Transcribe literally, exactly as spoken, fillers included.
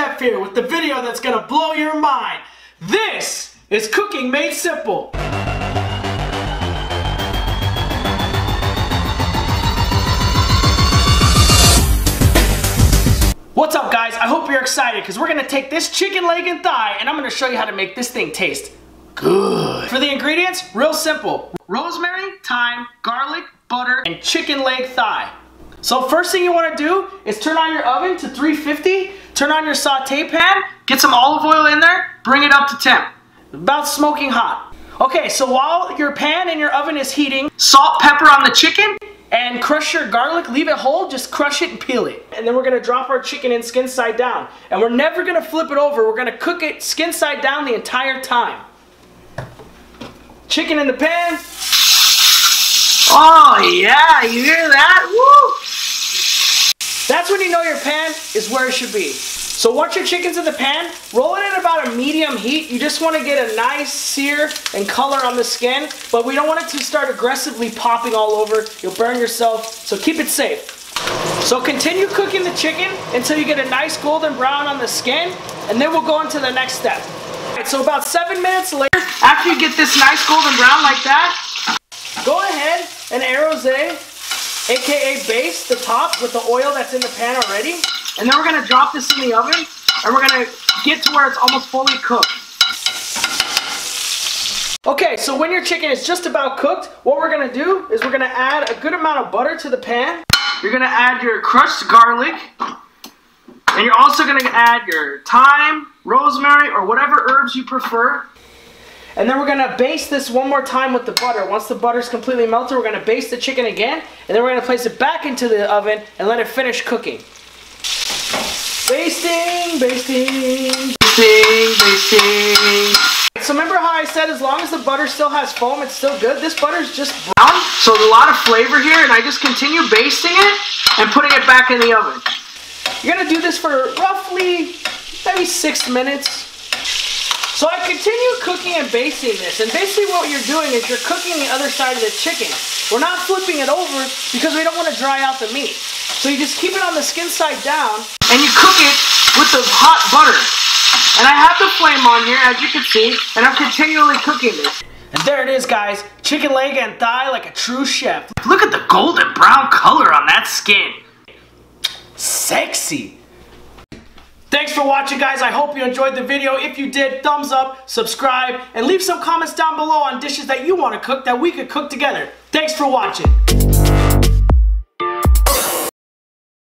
chef here with the video that's gonna blow your mind. This is Cooking Made Simple. What's up guys? I hope you're excited because we're gonna take this chicken leg and thigh and I'm gonna show you how to make this thing taste good. For the ingredients, real simple. Rosemary, thyme, garlic, butter, and chicken leg thigh. So first thing you want to do is turn on your oven to three fifty, turn on your saute pan, get some olive oil in there, bring it up to temp, about smoking hot. Okay, so while your pan and your oven is heating, salt, pepper on the chicken, and crush your garlic, leave it whole, just crush it and peel it. And then we're going to drop our chicken in skin side down. And we're never going to flip it over, we're going to cook it skin side down the entire time. Chicken in the pan. Oh yeah, you hear that? Woo! That's when you know your pan is where it should be. So once your chicken's in the pan, roll it at about a medium heat. You just want to get a nice sear and color on the skin, but we don't want it to start aggressively popping all over. You'll burn yourself, so keep it safe. So continue cooking the chicken until you get a nice golden brown on the skin, and then we'll go into the next step. So about seven minutes later, after you get this nice golden brown like that, go ahead and arroser, aka baste the top with the oil that's in the pan already. And then we're going to drop this in the oven, and we're going to get to where it's almost fully cooked. Okay, so when your chicken is just about cooked, what we're going to do is we're going to add a good amount of butter to the pan. You're going to add your crushed garlic. And you're also going to add your thyme, rosemary, or whatever herbs you prefer. And then we're going to baste this one more time with the butter. Once the butter's completely melted, we're going to baste the chicken again. And then we're going to place it back into the oven and let it finish cooking. Basting, basting, basting, basting. So remember how I said as long as the butter still has foam, it's still good? This butter's just brown, so there's a lot of flavor here. And I just continue basting it and putting it back in the oven. You're going to do this for roughly maybe six minutes. So I continue cooking and basting this. And basically what you're doing is you're cooking the other side of the chicken. We're not flipping it over because we don't want to dry out the meat. So you just keep it on the skin side down and you cook it with the hot butter. And I have the flame on here as you can see, and I'm continually cooking this. And there it is guys, chicken leg and thigh like a true chef. Look at the golden brown color on that skin. Sexy. Thanks for watching guys. I hope you enjoyed the video. If you did, thumbs up, subscribe, and leave some comments down below on dishes that you want to cook that we could cook together. Thanks for watching.